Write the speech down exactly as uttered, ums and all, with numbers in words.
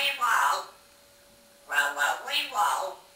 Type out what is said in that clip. wee wow. Wow wow wee wow.